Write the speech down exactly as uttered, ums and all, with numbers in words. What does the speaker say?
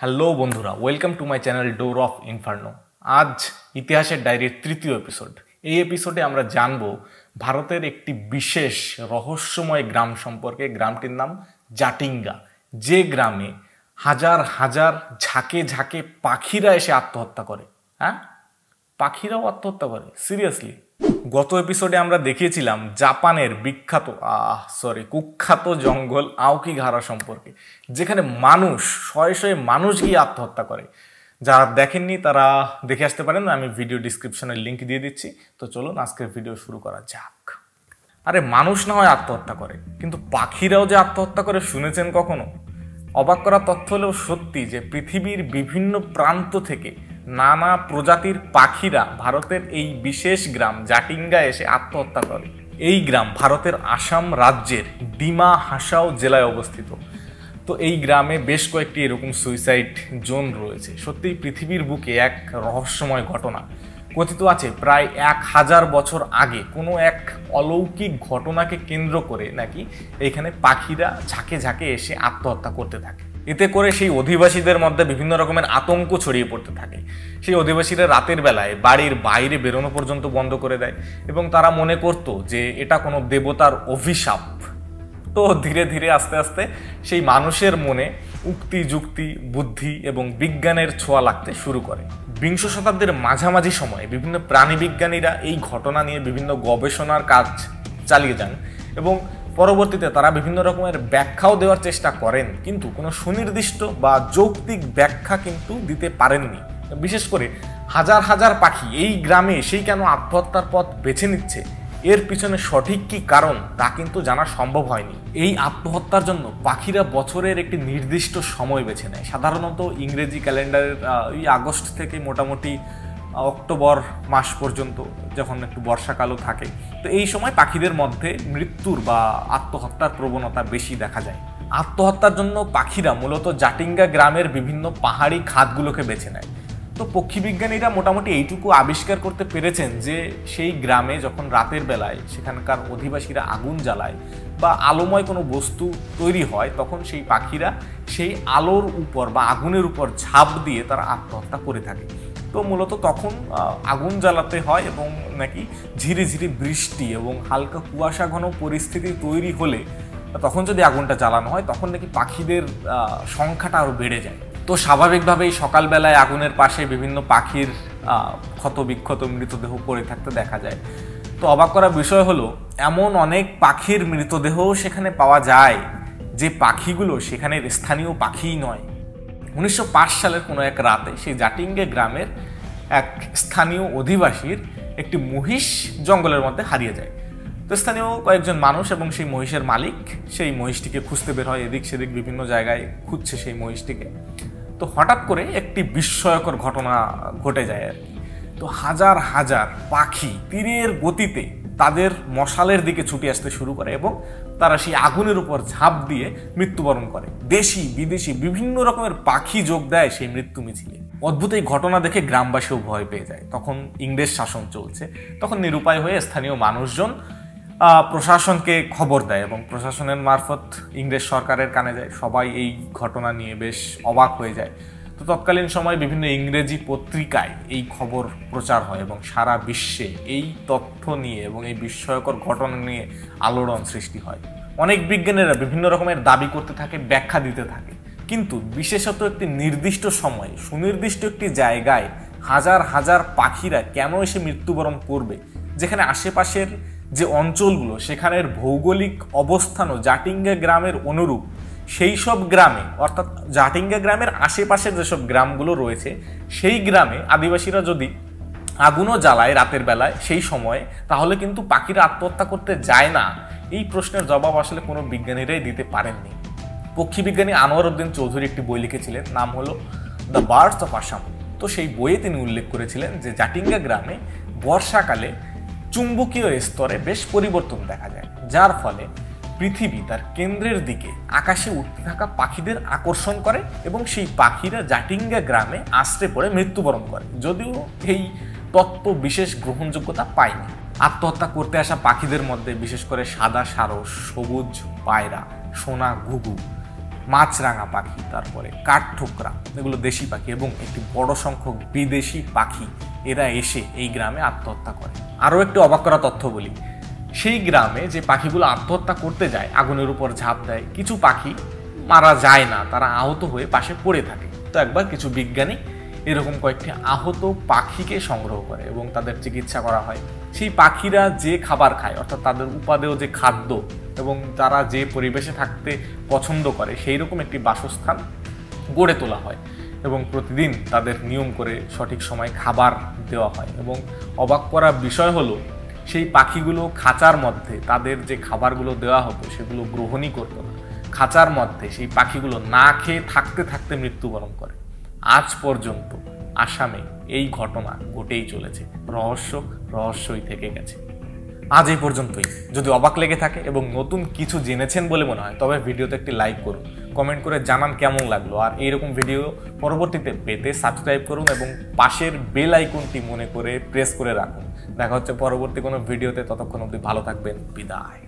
Hello বন্ধুরা, welcome to my channel door of inferno. আজ ইতিহাসের ডায়েরির তৃতীয় এপিসোড। এই এপিসোডে আমরা জানব ভারতের একটি বিশেষ রহস্যময় গ্রাম সম্পর্কে। গ্রামটির নাম জাটিঙ্গা, যে গ্রামে হাজার হাজার ঝাঁকে ঝাঁকে পাখিরা এসে আত্মহত্যা করে। হ্যাঁ, পাখিরাও আত্মহত্যা করে, সিরিয়াসলি। গত এপিসোডে আমরা দেখিয়েছিলাম জাপানের বিখ্যাত আহ সরি কুখ্যাত জঙ্গল আওকিঘারা সম্পর্কে, যেখানে মানুষ শয়ে শয়ে মানুষ গিয়ে আত্মহত্যা করে। যারা দেখেননি তারা দেখে আসতে পারেন, আমি ভিডিও ডিসক্রিপশনের লিঙ্ক দিয়ে দিচ্ছি। তো চলুন আজকের ভিডিও শুরু করা যাক। আরে মানুষ না হয় আত্মহত্যা করে, কিন্তু পাখিরাও যে আত্মহত্যা করে শুনেছেন কখনো? অবাক করা তথ্য হলেও সত্যি যে পৃথিবীর বিভিন্ন প্রান্ত থেকে নানা প্রজাতির পাখিরা ভারতের এই বিশেষ গ্রাম জাটিঙ্গা এসে আত্মহত্যা করে। এই গ্রাম ভারতের আসাম রাজ্যের ডিমা হাসাও জেলায় অবস্থিত। তো এই গ্রামে বেশ কয়েকটি এরকম সুইসাইড জোন রয়েছে। সত্যিই পৃথিবীর বুকে এক রহস্যময় ঘটনা। কথিত আছে প্রায় এক হাজার বছর আগে কোনো এক অলৌকিক ঘটনাকে কেন্দ্র করে নাকি এখানে পাখিরা ঝাঁকে ঝাঁকে এসে আত্মহত্যা করতে থাকে। এতে করে সেই অধিবাসীদের মধ্যে বিভিন্ন রকমের আতঙ্ক ছড়িয়ে পড়তে থাকে। সেই অধিবাসীরা রাতের বেলায় বাড়ির বাইরে বেরোনো পর্যন্ত বন্ধ করে দেয় এবং তারা মনে করত যে এটা কোনো দেবতার অভিশাপ। তো ধীরে ধীরে আস্তে আস্তে সেই মানুষের মনে উক্তি, যুক্তি, বুদ্ধি এবং বিজ্ঞানের ছোঁয়া লাগতে শুরু করে। বিংশ শতাব্দীর মাঝামাঝি সময়ে বিভিন্ন প্রাণীবিজ্ঞানীরা এই ঘটনা নিয়ে বিভিন্ন গবেষণার কাজ চালিয়ে যান এবং পরবর্তীতে তারা বিভিন্ন রকমের ব্যাখ্যাও দেওয়ার চেষ্টা করেন, কিন্তু কোনো সুনির্দিষ্ট বা যৌক্তিক ব্যাখ্যা কিন্তু দিতে পারেননি। বিশেষ করে হাজার হাজার পাখি এই গ্রামে সেই কেন আত্মহত্যার পথ বেছে নিচ্ছে, এর পিছনে সঠিক কি কারণ তা কিন্তু জানা সম্ভব হয়নি। এই আত্মহত্যার জন্য পাখিরা বছরের একটি নির্দিষ্ট সময় বেছে নেয়। সাধারণত ইংরেজি ক্যালেন্ডারের ওই আগস্ট থেকে মোটামুটি অক্টোবর মাস পর্যন্ত, যখন একটু বর্ষাকালও থাকে। তো এই সময় পাখিদের মধ্যে মৃত্যুর বা আত্মহত্যার প্রবণতা বেশি দেখা যায়। আত্মহত্যার জন্য পাখিরা মূলত জাটিঙ্গা গ্রামের বিভিন্ন পাহাড়ি খাতগুলোকে বেছে নেয়। তো পক্ষীবিজ্ঞানীরা মোটামুটি এইটুকু আবিষ্কার করতে পেরেছেন যে সেই গ্রামে যখন রাতের বেলায় সেখানকার অধিবাসীরা আগুন জ্বালায় বা আলোময় কোনো বস্তু তৈরি হয়, তখন সেই পাখিরা সেই আলোর উপর বা আগুনের উপর ঝাঁপ দিয়ে তারা আত্মহত্যা করে থাকে। তো মূলত তখন আগুন জ্বালাতে হয় এবং নাকি ঝিরি ঝিরি বৃষ্টি এবং হালকা কুয়াশা ঘন পরিস্থিতি তৈরি হলে তখন যদি আগুনটা জ্বালানো হয় তখন নাকি পাখিদের সংখ্যাটা আরও বেড়ে যায়। তো স্বাভাবিকভাবেই সকালবেলায় আগুনের পাশে বিভিন্ন পাখির ক্ষতবিক্ষত মৃতদেহ পড়ে থাকতে দেখা যায়। তো অবাক করা বিষয় হলো এমন অনেক পাখির মৃতদেহও সেখানে পাওয়া যায় যে পাখিগুলো সেখানের স্থানীয় পাখিই নয়। উনিশশো পাঁচ সালের কোনো এক রাতে সেই জাটিঙ্গা গ্রামের এক স্থানীয় অধিবাসীর একটি মহিষ জঙ্গলের মধ্যে হারিয়ে যায়। তো স্থানীয় কয়েকজন মানুষ এবং সেই মহিষের মালিক সেই মহিষটিকে খুঁজতে বের হয়, এদিক সেদিক বিভিন্ন জায়গায় খুঁজছে সেই মহিষটিকে। তো হঠাৎ করে একটি বিস্ময়কর ঘটনা ঘটে যায় আর কি। তো হাজার হাজার পাখি তীরের গতিতে তাদের মশালের দিকে ছুটে আসতে শুরু করে এবং তারা সেই আগুনের উপর ঝাঁপ দিয়ে মৃত্যুবরণ করে। দেশি বিদেশি বিভিন্ন রকমের পাখি যোগ দেয় সেই মৃত্যু মিছিলে। অদ্ভুত এই ঘটনা দেখে গ্রামবাসীও ভয় পেয়ে যায়। তখন ইংরেজ শাসন চলছে, তখন নিরুপায় হয়ে স্থানীয় মানুষজন প্রশাসনকে খবর দেয় এবং প্রশাসনের মারফত ইংরেজ সরকারের কানে যায়। সবাই এই ঘটনা নিয়ে বেশ অবাক হয়ে যায়। তো তৎকালীন সময় বিভিন্ন ইংরেজি পত্রিকায় এই খবর প্রচার হয় এবং সারা বিশ্বে এই তথ্য নিয়ে এবং এই বিস্ময়কর ঘটনা নিয়ে আলোড়ন সৃষ্টি হয়। অনেক বিজ্ঞানীরা বিভিন্ন রকমের দাবি করতে থাকে, ব্যাখ্যা দিতে থাকে, কিন্তু বিশেষত একটি নির্দিষ্ট সময়ে সুনির্দিষ্ট একটি জায়গায় হাজার হাজার পাখিরা কেন এসে মৃত্যুবরণ করবে, যেখানে আশেপাশের যে অঞ্চলগুলো সেখানের ভৌগোলিক অবস্থানও জাটিঙ্গা গ্রামের অনুরূপ, সেই সব গ্রামে অর্থাৎ জাটিঙ্গা গ্রামের আশেপাশের যেসব গ্রামগুলো রয়েছে সেই গ্রামে আদিবাসীরা যদি আগুনও জ্বালায় রাতের বেলায় সেই সময়ে, তাহলে কিন্তু পাখিরা আত্মহত্যা করতে যায় না। এই প্রশ্নের জবাব আসলে কোনো বিজ্ঞানীরাই দিতে পারেননি। পক্ষীবিজ্ঞানী আনোয়ারউদ্দিন চৌধুরী একটি বই লিখেছিলেন, নাম হলো দ্য বার্ডস অফ আসাম। তো সেই বইয়ে তিনি উল্লেখ করেছিলেন যে জাটিঙ্গা গ্রামে বর্ষাকালে চুম্বকীয় স্তরে বেশ পরিবর্তন দেখা যায়, যার ফলে পৃথিবী তার কেন্দ্রের দিকে আকাশে উঠতে থাকা পাখিদের আকর্ষণ করে এবং সেই পাখিরা জাটিঙ্গা গ্রামে আশ্রে পড়ে মৃত্যুবরণ করে। যদিও এই তত্ত্ব বিশেষ গ্রহণযোগ্যতা পায়নি। আত্মহত্যা করতে আসা পাখিদের মধ্যে বিশেষ করে সাদা সারস, সবুজ পায়রা, সোনা ঘুঘু মাছরাঙা পাখি, তারপরে কাঠঠোকরা, এগুলো দেশি পাখি এবং একটি বড় সংখ্যক বিদেশি পাখি এরা এসে এই গ্রামে আত্মহত্যা করে। আরও একটি অবাক করা তথ্য বলি, সেই গ্রামে যে পাখিগুলো আত্মহত্যা করতে যায় আগুনের উপর ঝাঁপ দেয়, কিছু পাখি মারা যায় না, তারা আহত হয়ে পাশে পড়ে থাকে। তো একবার কিছু বিজ্ঞানী এরকম কয়েকটি আহত পাখিকে সংগ্রহ করে এবং তাদের চিকিৎসা করা হয়। সেই পাখিরা যে খাবার খায় অর্থাৎ তাদের উপাদেয় যে খাদ্য এবং তারা যে পরিবেশে থাকতে পছন্দ করে সেই রকম একটি বাসস্থান গড়ে তোলা হয় এবং প্রতিদিন তাদের নিয়ম করে সঠিক সময় খাবার দেওয়া হয়। এবং অবাক করা বিষয় হলো সেই পাখিগুলো খাঁচার মধ্যে তাদের যে খাবারগুলো দেওয়া হতো সেগুলো গ্রহণই করতো না, খাঁচার মধ্যে সেই পাখিগুলো না খেয়ে থাকতে থাকতে মৃত্যুবরণ করে। আজ পর্যন্ত আসামে এই ঘটনা ঘটেই চলেছে, রহস্য রহস্যই থেকে গেছে। আজ এই পর্যন্তই। যদি অবাক লেগে থাকে এবং নতুন কিছু জেনেছেন বলে মনে হয় তবে ভিডিওতে একটি লাইক করুন, কমেন্ট করে জানান কেমন লাগলো, আর এইরকম ভিডিও পরবর্তীতে পেতে সাবস্ক্রাইব করুন এবং পাশের বেল আইকনটি মনে করে প্রেস করে রাখুন। দেখা হচ্ছে পরবর্তী কোনো ভিডিওতে, ততক্ষণ অবধি ভালো থাকবেন, বিদায়।